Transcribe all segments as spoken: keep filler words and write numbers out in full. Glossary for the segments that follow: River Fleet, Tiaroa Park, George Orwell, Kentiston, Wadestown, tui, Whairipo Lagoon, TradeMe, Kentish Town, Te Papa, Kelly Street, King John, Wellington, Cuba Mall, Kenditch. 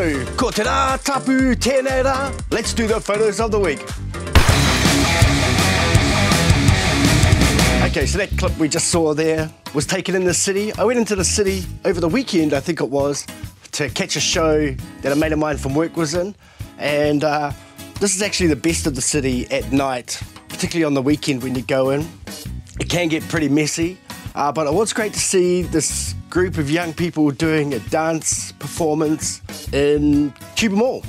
koutou. Ko te rā, tapu, tēnei rā. Let's do the photos of the week. Okay, so that clip we just saw there was taken in the city. I went into the city over the weekend, I think it was, to catch a show that a mate of mine from work was in. And uh, this is actually the best of the city at night, particularly on the weekend when you go in. It can get pretty messy, uh, but it was great to see this group of young people doing a dance performance in Cuba Mall.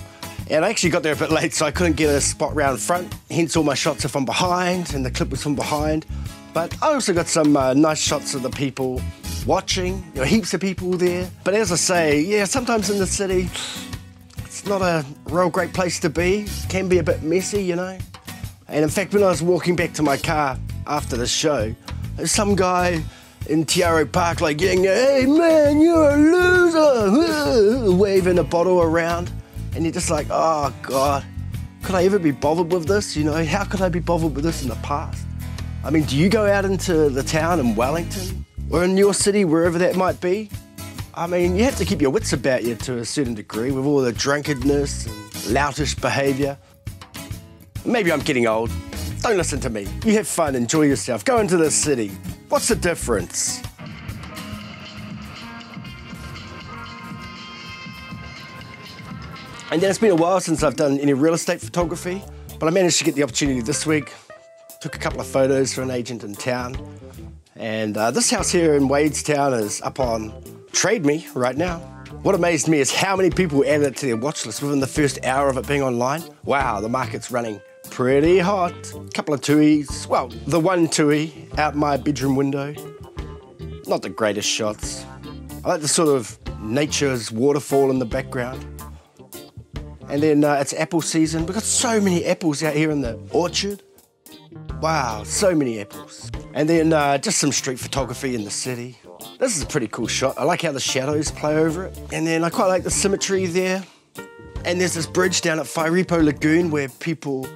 And I actually got there a bit late, so I couldn't get a spot round front, hence all my shots are from behind, and the clip was from behind. But I also got some uh, nice shots of the people watching. There were heaps of people there. But as I say, yeah, sometimes in the city, it's not a real great place to be. It can be a bit messy, you know. And in fact, when I was walking back to my car after the show, there's some guy in Tiaroa Park like yelling, "Hey man, you're a loser!" waving a bottle around. And you're just like, oh God, could I ever be bothered with this? You know, how could I be bothered with this in the past? I mean, do you go out into the town in Wellington or in your city, wherever that might be? I mean, you have to keep your wits about you to a certain degree with all the drunkenness and loutish behaviour. Maybe I'm getting old. Don't listen to me. You have fun, enjoy yourself. Go into the city. What's the difference? And then it's been a while since I've done any real estate photography, but I managed to get the opportunity this week. Took a couple of photos for an agent in town. And uh, this house here in Wadestown is up on TradeMe right now. What amazed me is how many people added it to their watch list within the first hour of it being online. Wow, the market's running pretty hot. Couple of tuis, well, the one tui out my bedroom window. Not the greatest shots. I like the sort of nature's waterfall in the background. And then uh, it's apple season. We've got so many apples out here in the orchard. Wow, so many apples. And then uh, just some street photography in the city. This is a pretty cool shot. I like how the shadows play over it. And then I quite like the symmetry there. And there's this bridge down at Whairipo Lagoon where people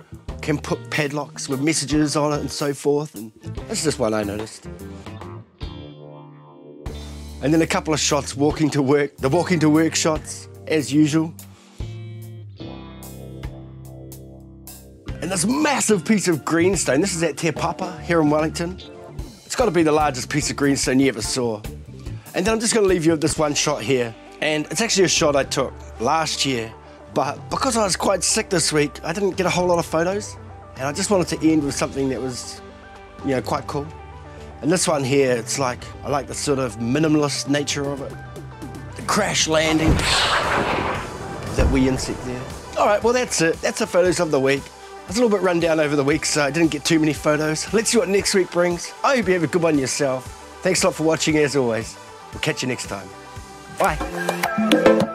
can put padlocks with messages on it and so forth. And that's just one I noticed. And then a couple of shots walking to work. The walking to work shots, as usual. And this massive piece of greenstone, this is at Te Papa here in Wellington. It's got to be the largest piece of greenstone you ever saw. And then I'm just going to leave you with this one shot here. And it's actually a shot I took last year, but because I was quite sick this week, I didn't get a whole lot of photos. And I just wanted to end with something that was, you know, quite cool. And this one here, it's like, I like the sort of minimalist nature of it. The crash landing, that wee insect there. All right, well, that's it. That's the photos of the week. I was a little bit run down over the week, so I didn't get too many photos. Let's see what next week brings. I hope you have a good one yourself. Thanks a lot for watching, as always. We'll catch you next time. Bye.